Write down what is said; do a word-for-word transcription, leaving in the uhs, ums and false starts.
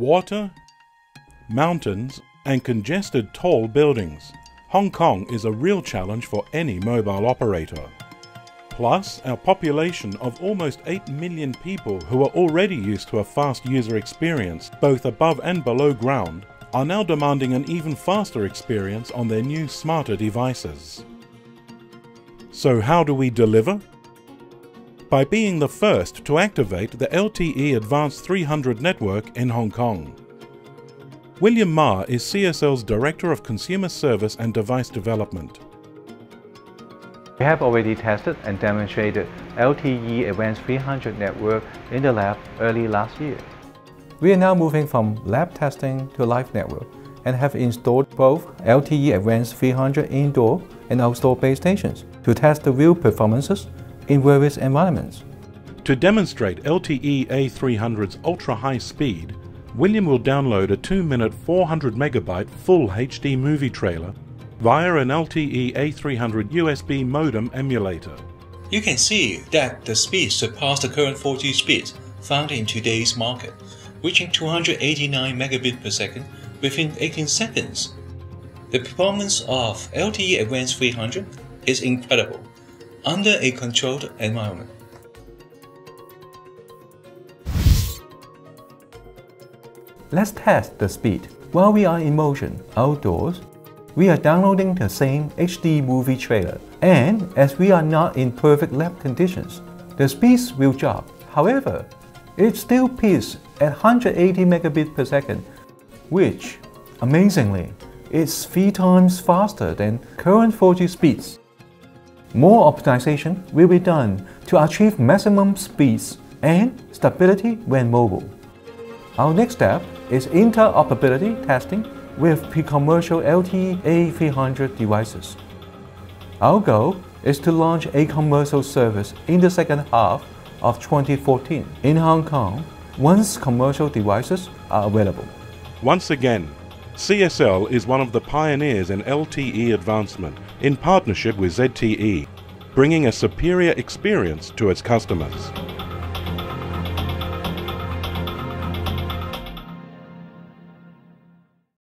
water, mountains, and congested tall buildings, Hong Kong is a real challenge for any mobile operator. Plus, our population of almost eight million people who are already used to a fast user experience, both above and below ground, are now demanding an even faster experience on their new smarter devices. So how do we deliver? By being the first to activate the L T E Advanced three hundred network in Hong Kong. William Ma is C S L's Director of Consumer Service and Device Development. We have already tested and demonstrated L T E Advanced three hundred network in the lab early last year. We are now moving from lab testing to live network and have installed both L T E Advanced three hundred indoor and outdoor base stations to test the real performances in various environments. To demonstrate L T E A three hundred's ultra-high speed, William will download a two-minute four hundred megabyte full H D movie trailer via an L T E A three hundred U S B modem emulator. You can see that the speed surpassed the current four G speeds found in today's market, reaching two hundred eighty-nine megabits per second within eighteen seconds. The performance of L T E Advanced three hundred is incredible under a controlled environment. Let's test the speed. While we are in motion outdoors, we are downloading the same H D movie trailer, and as we are not in perfect lab conditions, the speeds will drop. However, it still peaks at one hundred eighty megabits per second, which, amazingly, is three times faster than current four G speeds. More optimization will be done to achieve maximum speeds and stability when mobile. Our next step is interoperability testing with pre-commercial L T E A three hundred devices. Our goal is to launch a commercial service in the second half of twenty fourteen in Hong Kong once commercial devices are available. Once again, C S L is one of the pioneers in L T E advancement in partnership with Z T E, bringing a superior experience to its customers.